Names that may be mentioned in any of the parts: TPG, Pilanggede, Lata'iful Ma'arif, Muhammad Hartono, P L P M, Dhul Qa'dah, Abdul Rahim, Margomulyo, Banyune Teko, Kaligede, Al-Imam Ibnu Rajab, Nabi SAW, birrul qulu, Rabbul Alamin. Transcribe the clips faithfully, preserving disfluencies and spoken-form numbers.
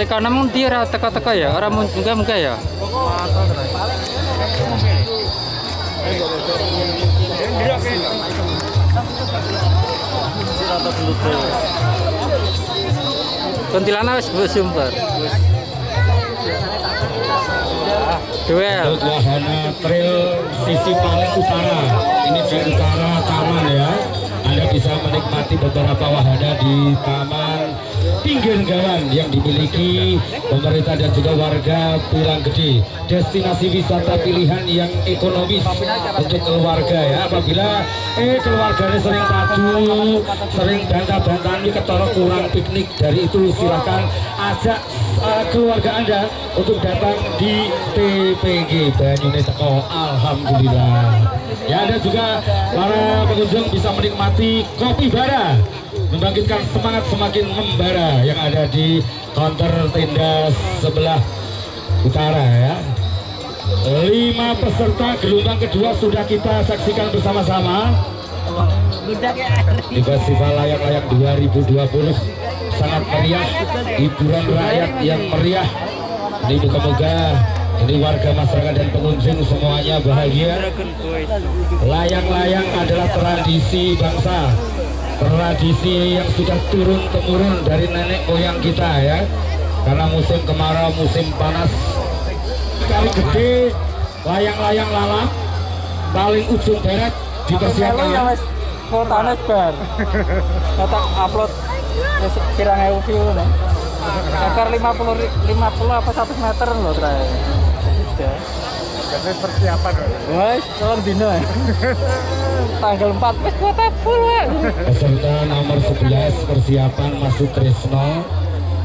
Sekarang namun dia teka-teka ya, orang enggak enggak ya. Kuntilanak wis bersumber. Duel wahana trail sisi paling utara. Ini di utara taman ya. Anda bisa menikmati beberapa wahana di taman pinggir jalan yang dimiliki pemerintah dan juga warga Pilanggede. Destinasi wisata pilihan yang ekonomis untuk keluarga ya. Apabila eh keluarganya sering taju, sering bantah-bantahan ketara kurang piknik, dari itu silakan ajak uh, keluarga Anda untuk datang di T P G Banyune Teko. Alhamdulillah. Ya, ada juga para pengunjung bisa menikmati kopi bara, membangkitkan semangat semakin membara, yang ada di konter tenda sebelah utara ya. Lima peserta gelombang kedua sudah kita saksikan bersama-sama di Festival Layak Layak dua ribu dua puluh. Sangat meriah, hiburan rakyat yang meriah. Ini moga-moga ini warga masyarakat dan pengunjung semuanya bahagia. Layang-layang adalah tradisi bangsa, tradisi yang sudah turun temurun dari nenek moyang kita ya. Karena musim kemarau, musim panas, kali gede layang-layang lalap paling ujung barat dipersiapkan ya. Mau tanes bar. Kata upload kirang ewu view nih. Akar lima puluh apa satu meter loh terakhir. Jadi persiapan wes tolong dino tanggal empat wes kuota full wek. Peserta nomor sebelas persiapan masuk Tresno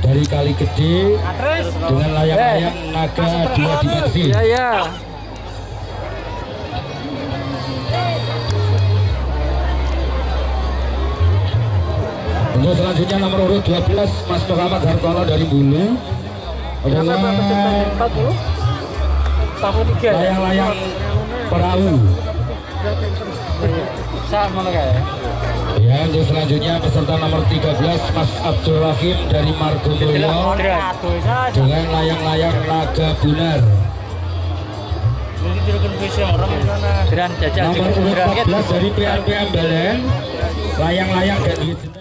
dari Kaligede dengan layang-layang naga dua dimensi. Iya ya. Untuk selanjutnya nomor urut dua belas Mas Muhammad Hartono dari Bulu adalah layang-layang perahu. Ya, untuk selanjutnya peserta nomor tiga belas Mas Abdul Rahim dari Margomulyo dengan layang-layang naga bunar. Nomor urut empat belas dari P L P M Balen layang-layang dan